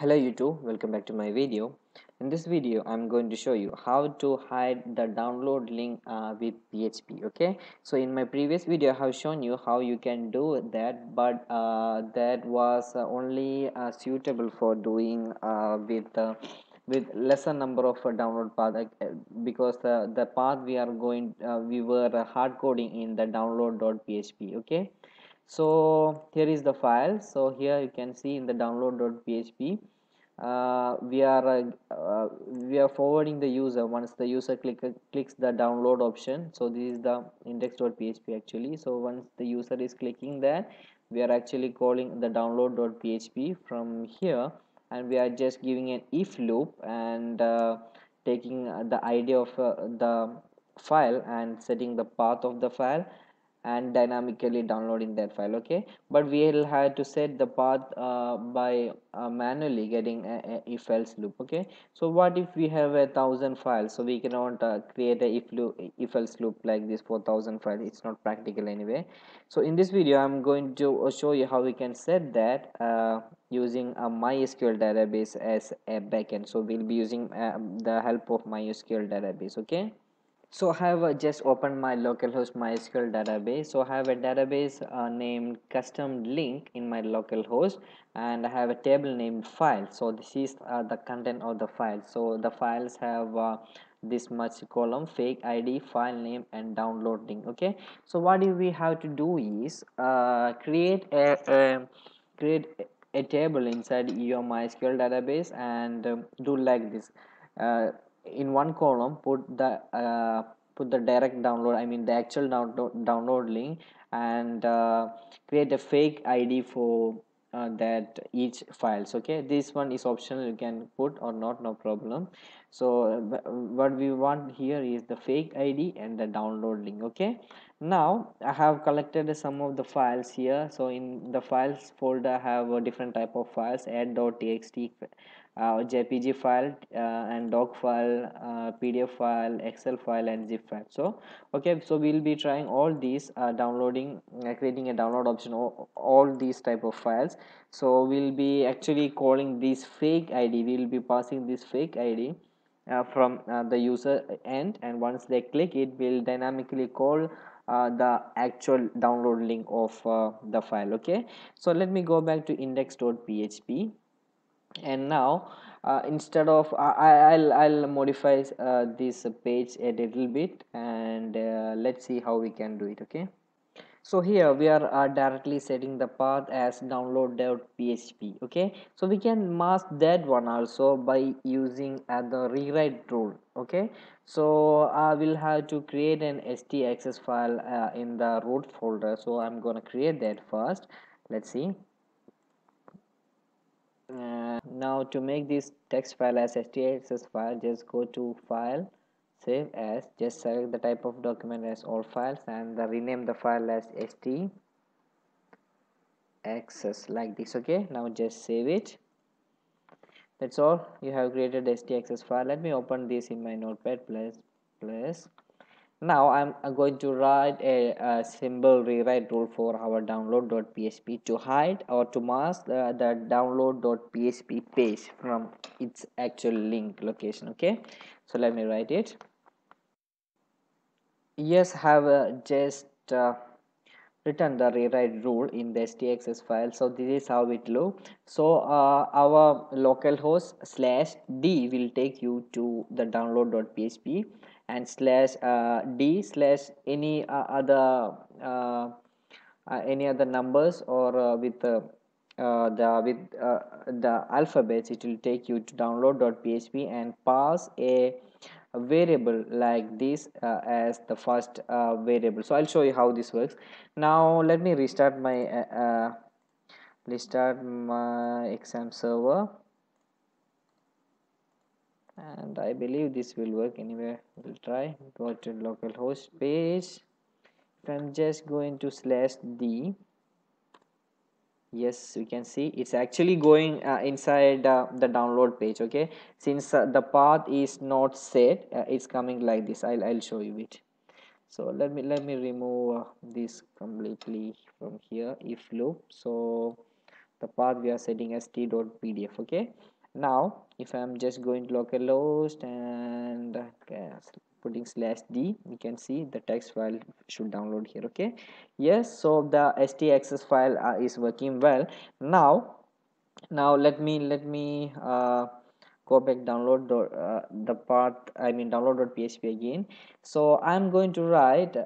Hello YouTube, welcome back to my video. In this video I'm going to show you how to hide the download link with PHP. Okay, so in my previous video I have shown you how you can do that, but that was only suitable for doing with lesser number of download path, because the path we were hard coding in the download.php. okay, so here is the file. So here you can see in the download.php we are forwarding the user. Once the user clicks the download option, so this is the index.php actually. So once the user is clicking that, we are actually calling the download.php from here, and we are just giving an if loop and taking the ID of the file and setting the path of the file and dynamically downloading that file. Okay, but we'll have to set the path by manually getting a if else loop. Okay, so what if we have 1,000 files? So we cannot create a if else loop like this for 1,000 files. It's not practical anyway. So in this video I'm going to show you how we can set that using a MySQL database as a backend. So we'll be using the help of MySQL database. Okay, so I have just opened my localhost MySQL database. So I have a database named custom link in my localhost, and I have a table named file. So this is the content of the file. So the files have this much column: fake ID, file name, and download link. Okay, so what do we have to do is create a table inside your MySQL database and do like this. In one column put the direct download, I mean the actual download link, and create a fake ID for that each files. Okay, this one is optional, you can put or not, no problem. So what we want here is the fake ID and the download link. Okay, now I have collected some of the files here. So in the files folder I have a different type of files: add.txt, JPG file, and doc file, PDF file, Excel file, and zip file. So okay, so we'll be trying all these creating a download option, all these type of files. So we'll be actually calling this fake ID. We'll be passing this fake ID from the user end, and once they click it, we'll dynamically call the actual download link of the file. Okay, so let me go back to index.php, and now instead of I'll modify this page a little bit, and let's see how we can do it. Okay, so here we are directly setting the path as download.php. okay, so we can mask that one also by using the rewrite rule. Okay, so I will have to create an htaccess file in the root folder. So I'm gonna create that first. Let's see. Now to make this text file as htaccess file, just go to file, save as, just select the type of document as all files, and rename the file as htaccess like this. Okay, now just save it. That's all, you have created htaccess file. Let me open this in my notepad plus. Now I'm going to write a simple rewrite rule for our download.php to hide or to mask the download.php page from its actual link location. Okay, so let me write it. Yes, I have just written the rewrite rule in the htaccess file. So this is how it looks. So our localhost/d will take you to the download.php, and /d/ any other numbers, or with the alphabets, it will take you to download.php and pass a variable like this as the first variable. So I'll show you how this works. Now let me restart my XAMPP server, and I believe this will work anyway. We'll try. Go to localhost page. If I'm just going to /d, yes, you can see it's actually going inside the download page. Okay, since the path is not set, it's coming like this. I'll show you it. So let me remove this completely from here, if loop. So the path we are setting as t.pdf. okay, now if I am just going to localhost and putting /d, you can see the text file should download here. Okay, yes, so the htaccess file is working well. Now let me go back, download the path, I mean download.php again. So I'm going to write,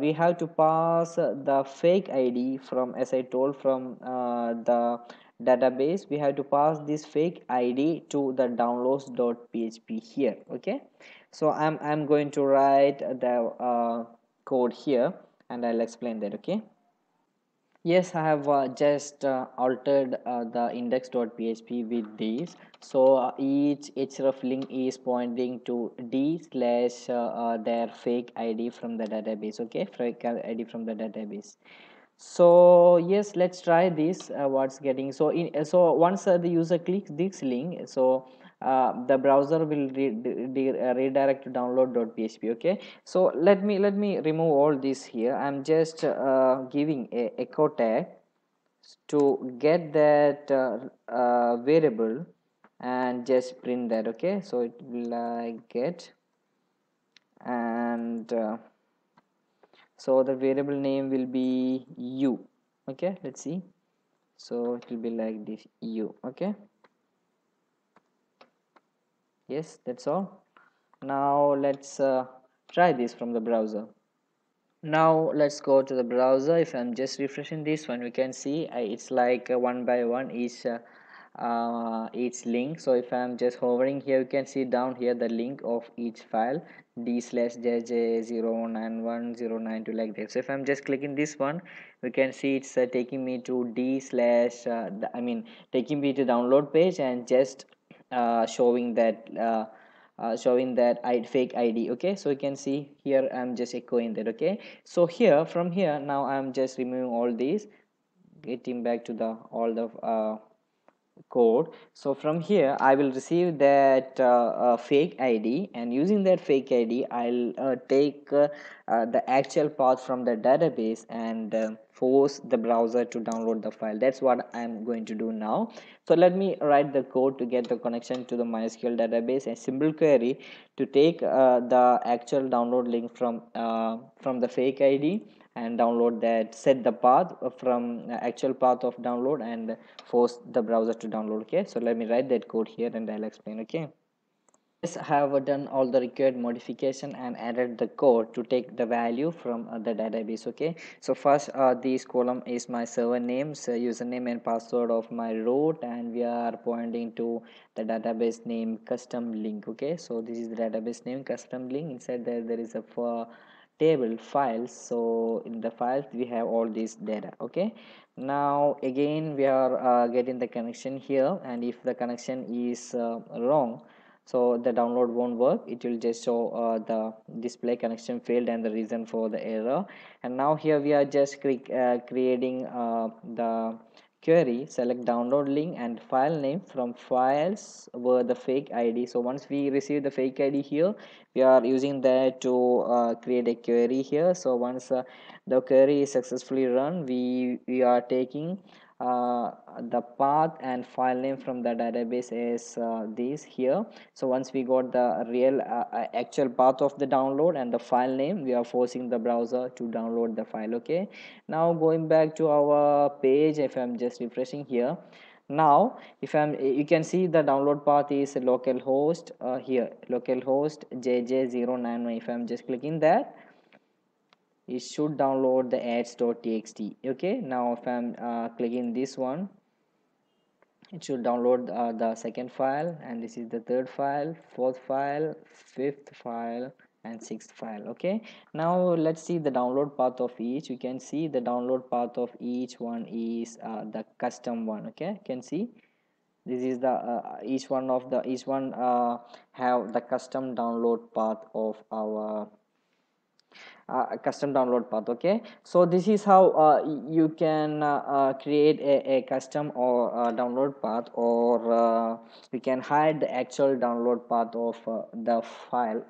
we have to pass the fake ID from, as I told, from the database, we have to pass this fake ID to the downloads.php here. Okay, so I'm going to write the code here and I'll explain that. Okay, yes, I have just altered the index.php with these. So each href link is pointing to d / their fake ID from the database. Okay, fake ID from the database. So yes, let's try this. What's getting, so once the user clicks this link, so the browser will redirect to download.php. okay, so let me remove all this here. I'm just giving a echo tag to get that variable and just print that. Okay, so it will get, and so the variable name will be u. okay, let's see, so it will be like this, u. okay, yes, that's all. Now let's try this from the browser. Now let's go to the browser. If I'm just refreshing this one, we can see it's like one by one each link. So if I'm just hovering here, you can see down here the link of each file, d/jj0911092, like that. So if I'm just clicking this one, we can see it's taking me to taking me to download page and just showing that fake ID. okay, so you can see here I'm just echoing that. okay, so here, from here, now I'm just removing all these, getting back to the code. So from here I will receive that fake ID, and using that fake ID I'll take the actual path from the database and force the browser to download the file. That's what I'm going to do now. So let me write the code to get the connection to the MySQL database, a simple query to take the actual download link from the fake ID and download that, set the path from actual path of download and force the browser to download. Okay, so let me write that code here and I'll explain. Okay, yes, I have done all the required modification and added the code to take the value from the database. Okay, so first this column is my server names, username and password of my root, and we are pointing to the database name custom link. Okay, so this is the database name custom link. Inside there is a table files, so in the files we have all this data. okay, now again we are getting the connection here, and if the connection is wrong, so the download won't work. It will just show the display connection failed and the reason for the error. And now here we are just creating the query, select download link and file name from files were the fake ID. So once we receive the fake ID here, we are using that to create a query here. So once the query is successfully run, we are taking the path and file name from the database is this here. So once we got the real actual path of the download and the file name, we are forcing the browser to download the file. okay, now going back to our page, if I'm just refreshing here, now you can see the download path is localhost, here localhost jj091. If I'm just clicking that, it should download the ads.txt. okay, now if I'm clicking this one, it should download the second file, and this is the third file, fourth file, fifth file and sixth file. okay, now let's see the download path of each. You can see the download path of each one is the custom one. okay, you can see this is the each one have the custom download path of our custom download path. Okay, so this is how you can create a custom or download path, or we can hide the actual download path of the file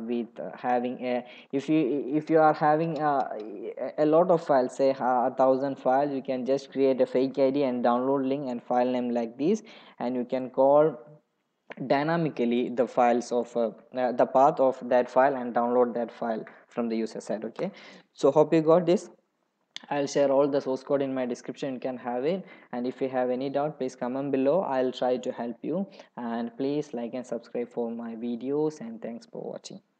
with having a, if you are having a lot of files, say 1,000 files, you can just create a fake ID and download link and file name like this, and you can call dynamically the files of the path of that file and download that file from the user side. Okay, so hope you got this. I'll share all the source code in my description, you can have it, and if you have any doubt, please comment below. I'll try to help you, and please like and subscribe for my videos, and thanks for watching.